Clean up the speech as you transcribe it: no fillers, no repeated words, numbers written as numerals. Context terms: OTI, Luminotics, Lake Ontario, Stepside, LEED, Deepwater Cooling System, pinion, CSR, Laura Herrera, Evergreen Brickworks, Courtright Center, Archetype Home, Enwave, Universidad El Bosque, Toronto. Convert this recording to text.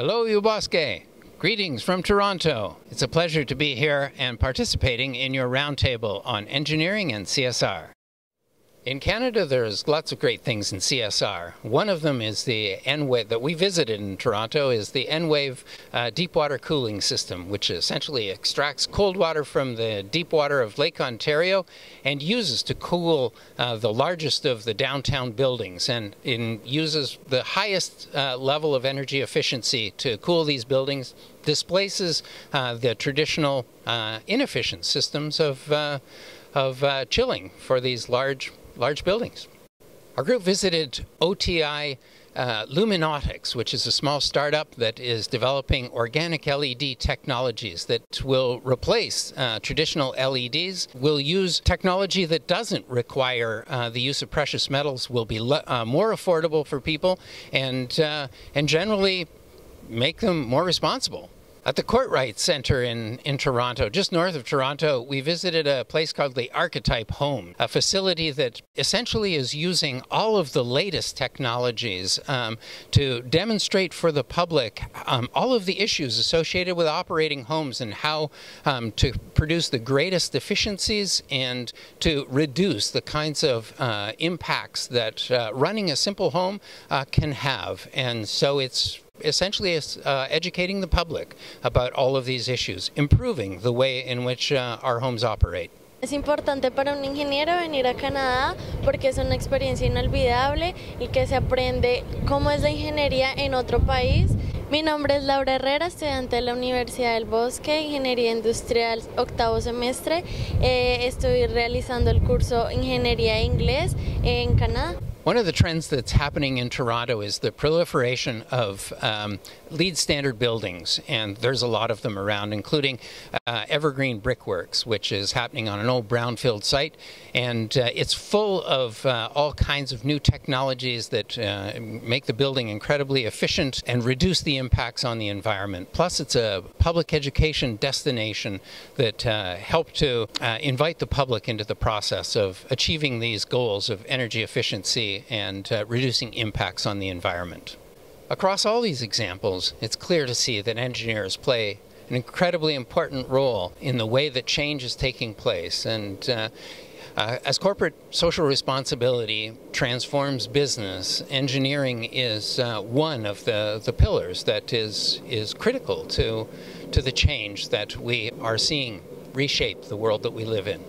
Hello, El Bosque. Greetings from Toronto. It's a pleasure to be here and participating in your roundtable on engineering and CSR. In Canada, there's lots of great things in CSR. One of them is the Enwave that we visited in Toronto is the Enwave Deepwater Cooling System, which essentially extracts cold water from the deep water of Lake Ontario and uses to cool the largest of the downtown buildings, and uses the highest level of energy efficiency to cool these buildings, displaces the traditional inefficient systems of chilling for these large buildings. Our group visited OTI Luminotics, which is a small startup that is developing organic LED technologies that will replace traditional LEDs, will use technology that doesn't require the use of precious metals, will be more affordable for people, and generally make them more responsible. At the Courtright Center in Toronto, just north of Toronto, we visited a place called the Archetype Home, a facility that essentially is using all of the latest technologies to demonstrate for the public all of the issues associated with operating homes and how to produce the greatest efficiencies and to reduce the kinds of impacts that running a simple home can have. And so it's essentially educating the public about all of these issues, improving the way in which our homes operate. Es importante para un ingeniero venir a Canadá porque es una experiencia inolvidable y que se aprende cómo es la ingeniería en otro país. Mi nombre es Laura Herrera, estudiante de la Universidad del Bosque, Ingeniería Industrial, octavo semestre. Estoy realizando el curso Ingeniería e Inglés en Canadá. One of the trends that's happening in Toronto is the proliferation of LEED standard buildings, and there's a lot of them around, including Evergreen Brickworks, which is happening on an old brownfield site, and it's full of all kinds of new technologies that make the building incredibly efficient and reduce the impacts on the environment. Plus, it's a public education destination that helped to invite the public into the process of achieving these goals of energy efficiency and reducing impacts on the environment. Across all these examples, it's clear to see that engineers play an incredibly important role in the way that change is taking place, and as corporate social responsibility transforms business, engineering is one of the pillars that is critical to the change that we are seeing reshape the world that we live in.